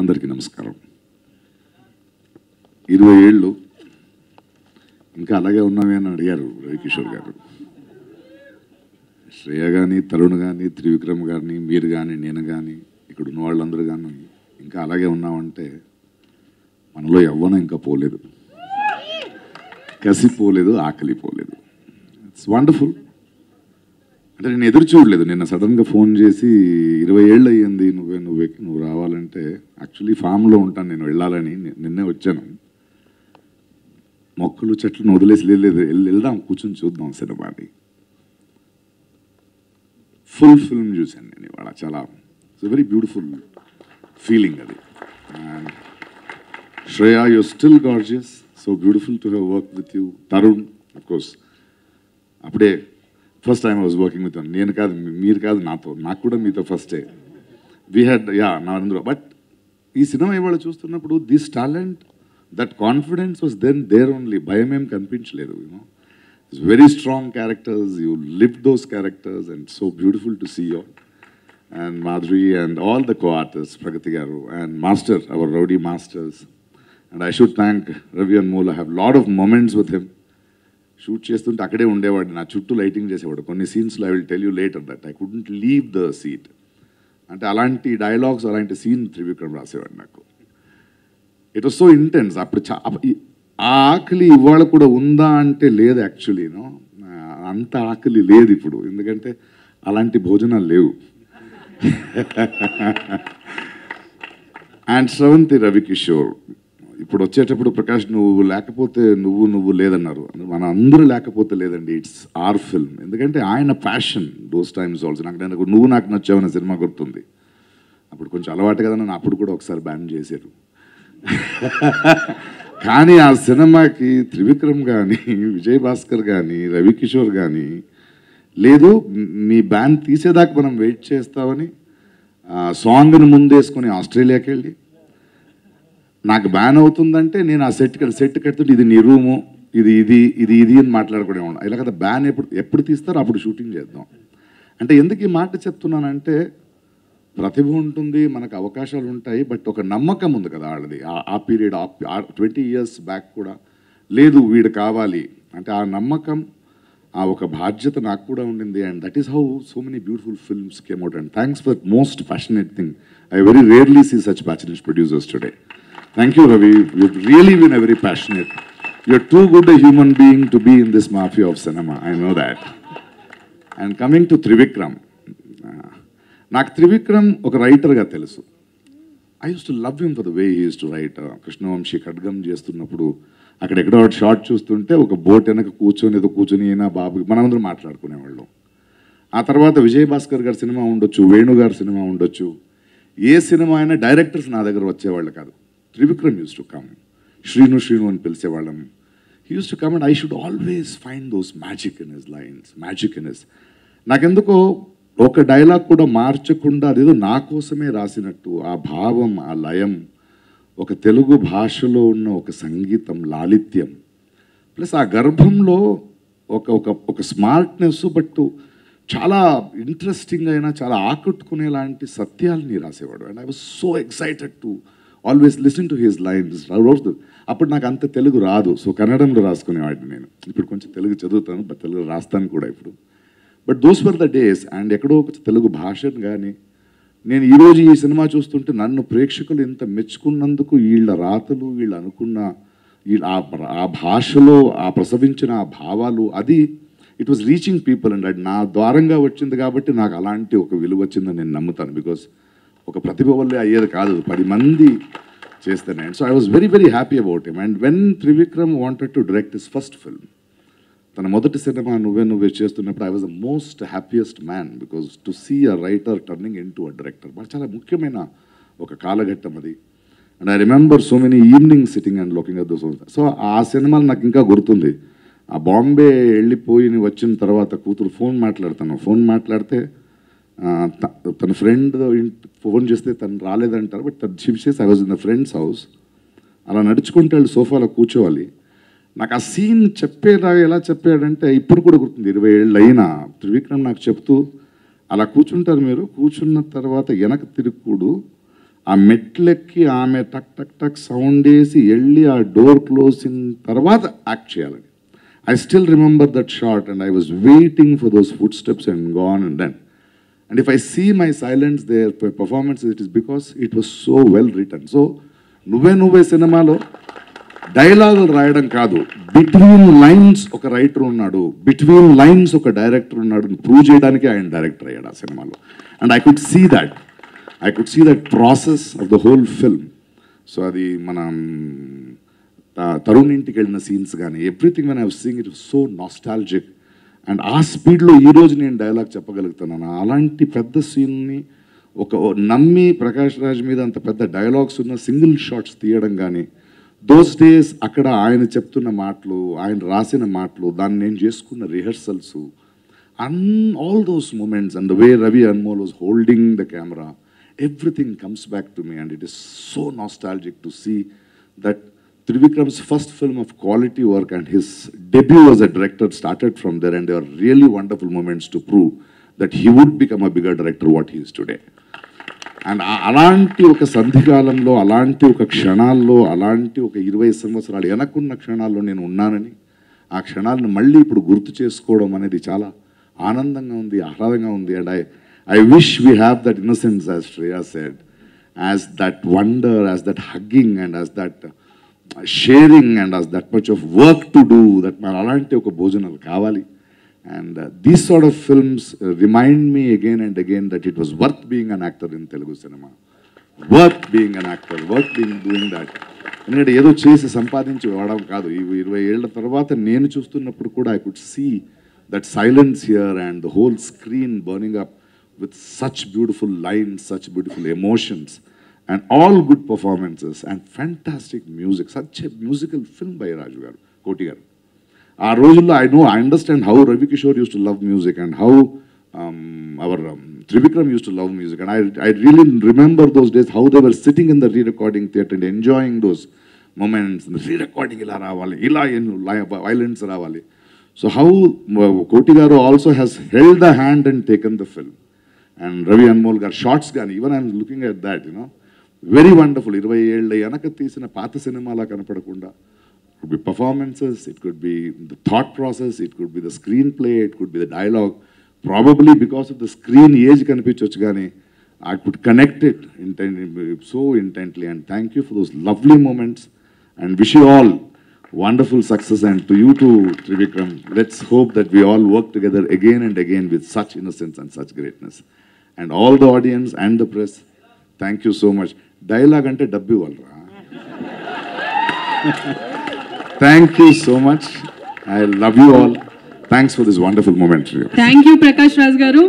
అందరికీ నమస్కారం. 20 ఏళ్ళు ఇంకా అలాగే ఉన్నామే అని అడిగారు రవికిషోర్ గారు. శ్రేయ కానీ, తరుణ్ కానీ, త్రివిక్రమ్ గారిని, మీరు కానీ, నేను కానీ, ఇక్కడ ఉన్న వాళ్ళందరూ కానీ ఇంకా అలాగే ఉన్నామంటే మనలో యవ్వనం ఇంకా పోలేదు, కసిపోలేదు, ఆకలి పోలేదు. It's wonderful. అంటే నేను ఎదురు చూడలేదు. నిన్న సడన్గా ఫోన్ చేసి 20 ఏళ్ళు అయ్యింది నువ్వు రావాలంటే, యాక్చువల్లీ ఫామ్లో ఉంటాను నేను, వెళ్ళాలని నిన్నే వచ్చాను. మొక్కలు చెట్లను వదిలేసి వెళ్దాం, కూర్చొని చూద్దాం సినిమాని. ఫుల్ ఫిల్మ్ చూశాను నేను ఇవాళ. చాలా ఇట్స్ వెరీ బ్యూటిఫుల్ ఫీలింగ్ అది. And Shreya, your still gorgeous, so beautiful to have work with you. Tarun of course, అప్పుడే first time I was working with, నేను కాదు మీరు కాదు, నాతో, నాకు కూడా మీతో ఫస్టే. We had yeah Narendra. But ఈ సినిమా ఇవాళ చూస్తున్నప్పుడు this talent, that confidence was then there only. భయం ఏం కనిపించలేదు. You know it's very strong characters, you live those characters and so beautiful to see all. And Madhuri and all the co artist, Pragathi garu and master, our rowdy masters. And I should thank Ravi Anmol. I have lot of moments with him. Shoot చేస్తుంటే అక్కడే ఉండేవాడు, నా చుట్టూ lighting చేసేవాడు. కొన్ని సీన్స్లో I will tell you later that I couldn't leave the seat. అంటే అలాంటి డైలాగ్స్, అలాంటి సీన్ త్రివిక్రమ్ రాసేవాడు నాకు. It was so intense. అప్పుడు ఆకలి ఇవాళ కూడా ఉందా అంటే లేదు, యాక్చువల్లీనో అంత ఆకలి లేదు ఇప్పుడు, ఎందుకంటే అలాంటి భోజనాలు లేవు. అండ్ శ్రవంతి రవి కిషోర్ ఇప్పుడు వచ్చేటప్పుడు, ప్రకాష్ నువ్వు లేకపోతే నువ్వు లేదన్నారు. మన అందరూ లేకపోతే లేదండి, ఇట్స్ ఆర్ ఫిల్మ్. ఎందుకంటే ఆయన ప్యాషన్ దోస్ టైమ్స్ ఆల్సో. నాకు నువ్వు నాకు నచ్చావన్న సినిమా గుర్తుంది, అప్పుడు కొంచెం అలవాటు కదా నన్ను, అప్పుడు కూడా ఒకసారి బ్యాన్ చేశారు. కానీ ఆ సినిమాకి త్రివిక్రమ్ కానీ, విజయ్ భాస్కర్ కానీ, రవికిషోర్ కానీ, లేదు మీ బ్యాన్ తీసేదాకా మనం వెయిట్ చేస్తామని సాంగ్ని ముందేసుకొని ఆస్ట్రేలియాకి వెళ్ళి, నాకు బ్యాన్ అవుతుందంటే నేను ఆ సెట్ కడుతుంటే ఇది నీ రూము, ఇది ఇది ఇది ఇది అని మాట్లాడుకునే ఉన్నాం. ఇలా కదా బ్యాన్ ఎప్పుడు తీస్తారో అప్పుడు షూటింగ్ చేద్దాం అంటే. ఎందుకు ఈ మాట చెప్తున్నానంటే, ప్రతిభ ఉంటుంది, మనకు అవకాశాలు ఉంటాయి, బట్ ఒక నమ్మకం ఉంది కదా వాళ్ళది. ఆ పీరియడ్ 20 years బ్యాక్ కూడా లేదు వీడు కావాలి అంటే, ఆ నమ్మకం, ఆ ఒక బాధ్యత నాకు కూడా ఉండింది. And that is how so many beautiful films came out. And thanks for most passionate thing. I very rarely see such passionate producers today. Thank you, Ravi. You've really been a very passionate. You're too good a human being to be in this mafia of cinema. I know that. And coming to Trivikram, నాకు త్రివిక్రమ్ ఒక రైటర్గా తెలుసు. I use to love him for the way he use to write. కృష్ణం, షేక్ హడ్గం చేస్తున్నప్పుడు అక్కడెక్కడో short చూస్తుంటే ఒక బోట్ వెనక కూర్చొని ఏదో కూర్చొని అయినా బాబు మనందరూ మాట్లాడుకునేవాళ్ళం. ఆ తర్వాత విజయ్ భాస్కర్ గారి సినిమా ఉండొచ్చు, వేణుగారి సినిమా ఉండొచ్చు, ఏ సినిమా అయినా డైరెక్టర్స్ నా దగ్గర వచ్చేవాళ్ళు కాదు. Trivikram used to come. Srino and Pilsavalam. He used to come, and I should always find those magic in his lines, magic in his. నాకెందుకో ఒక డైలాగ్ కూడా మార్చకుండా అదేదో నా కోసమే రాసినట్టు, ఆ భావం, ఆ లయం, ఒక తెలుగు భాషలో ఉన్న ఒక సంగీతం లాలిత్యం, ప్లస్ ఆ గర్భంలో ఒక ఒక స్మార్ట్నెస్, బట్ చాలా ఇంట్రెస్టింగ్ అయినా చాలా ఆకట్టుకునేలాంటి సత్యాలని రాసేవాడు. And I was so excited to always listen to his lines. రోజు అప్పుడు నాకు అంత తెలుగు రాదు, సో కన్నడంలో రాసుకునేవాడిని నేను. ఇప్పుడు కొంచెం తెలుగు చదువుతాను, బట్ తెలుగు రాస్తాను కూడా ఇప్పుడు. But those for the days. And ఎక్కడో ఒక తెలుగు భాషను కానీ నేను ఈరోజు ఈ సినిమా చూస్తుంటే నన్ను ప్రేక్షకులు ఇంత మెచ్చుకున్నందుకు, వీళ్ళ రాతలు, వీళ్ళు అనుకున్న వీళ్ళు ఆ భాషలో ఆ ప్రసవించిన ఆ భావాలు, అది it was reaching people. And అది నా ద్వారంగా వచ్చింది కాబట్టి నాకు అలాంటి ఒక విలువ వచ్చిందని నేను నమ్ముతాను. బికాస్ ఒక ప్రతిభ వల్లే అయ్యేది కాదు, 10 మంది చేస్తేనే. So I was very very happy about him. And when Trivikram wanted to direct his first film, తన మొదటి సినిమా నువ్వే చేస్తున్నప్పుడు, I was the most happiest man. Because to see a writer turning in to a director, మరి చాలా ముఖ్యమైన ఒక కాలఘట్టం అది. And I remember so many evening sitting and looking at those. So ఆ సినిమాలు నాకు ఇంకా గుర్తుంది. ఆ బాంబే వెళ్ళిపోయి వచ్చిన తర్వాత కూతురు ఫోన్ మాట్లాడితే తన ఫ్రెండ్ ఫోన్ చేస్తే తను రాలేదంటారు, బట్ తను shift. I was in the friends house. అలా నడుచుకుంటే వాళ్ళు సోఫాలో కూర్చోవాలి. నాకు ఆ సీన్ ఎలా చెప్పాడంటే ఇప్పుడు కూడా గుర్తుంది. 20 ఏళ్ళు అయినా త్రివిక్రమ్ నాకు చెప్తూ, అలా కూర్చుంటారు మీరు, కూర్చున్న తర్వాత వెనక తిరుగుడు, ఆ మెట్లెక్కి ఆమె టక్ టక్ టక్ సౌండ్ వేసి వెళ్ళి ఆ డోర్ క్లోజింగ్ తర్వాత యాక్ట్ చేయాలని. I still remember that shot and I was waiting for those footsteps and gone and done. And if I see my silence there, performances, it is because it was so well written. So, nuve cinema lo dialogue raayadam kaadu. Between lines oka writer unnadu, between lines oka director unnadu, prove cheyadaniki ayan director ayyadu aa cinema lo. And I could see that. I could see that process of the whole film. So adi manam Tarun ఇంటికి వెళ్ళిన scenes కానీ everything when I was seeing it was so nostalgic. And ఆ స్పీడ్లో ఈరోజు నేను dialogue చెప్పగలుగుతున్నాను. అలాంటి పెద్ద సీన్ని ఒక నమ్మి ప్రకాష్ రాజ్ మీద అంత పెద్ద డైలాగ్స్ ఉన్న సింగిల్ షాట్స్ తీయడం కానీ, దోస్ డేస్ అక్కడ ఆయన చెప్తున్న మాటలు, ఆయన రాసిన మాటలు, దాన్ని నేను చేసుకున్న rehearsals, all those moments and the way Ravi Anmol was holding the camera, everything comes back to me. And it is so nostalgic to see that Trivikram's first film of quality work and his debut as a director started from there, and there are really wonderful moments to prove that he would become a bigger director what he is today. And అలాంటి ఒక సంధికాలంలో, అలాంటి ఒక క్షణాల్లో, అలాంటి ఒక 20 సంవత్సరాలు వెనక్కున్న క్షణాల్లో నేను ఉన్నానని, ఆ క్షణాలను మళ్ళీ ఇప్పుడు గుర్తు చేసుకోవడం అనేది చాలా ఆనందంగా ఉంది, ఆహ్లాదంగా ఉంది. And I wish we have that innocence, as Shreya said, as that wonder, as that hugging, and as that sharing, and as that much of work to do, that man alanti oka bhojanalu kavali. And these sort of films remind me again and again that it was worth being an actor in Telugu cinema, worth being an actor, worth being doing that. ఎందుకంటే ఏదో చేసి సంపాదించి వాడడం కాదు. 20 ఏళ్ల తర్వాత నేను చూస్తున్నప్పుడు కూడా I could see that silence here and the whole screen burning up with such beautiful lines, such beautiful emotions. And all good performances and fantastic music. Such a musical film by Raj Koti Garu. Aa rojullo, I understand how Ravi Kishore used to love music and how Trivikram used to love music. And I really remember those days how they were sitting in the re-recording theatre and enjoying those moments. And the re-recording ila raavali, ila violence raavali. So how Koti Garu also has held the hand and taken the film. And Ravi Anmol Gar shots gaani, even I am looking at that, you know. Very wonderful. 27 వెనక తీసిన పాత సినిమాలా కనపడకుండా, could be performances, it could be the thought process, it could be the screenplay, it could be the dialogue. Probably because of the screen age కనిపించవచ్చు కానీ I could connect it so intently. And thank you for those lovely moments and wish you all wonderful success. And to you too, Trivikram, let's hope that we all work together again and again with such innocence and such greatness. And all the audience and the press, thank you so much. Dialogue అంటే డబ్బు ఇవ్వాలరా. Thank you so much. I love you all. Thanks for this wonderful moment. Thank you Prakash Raj గారు.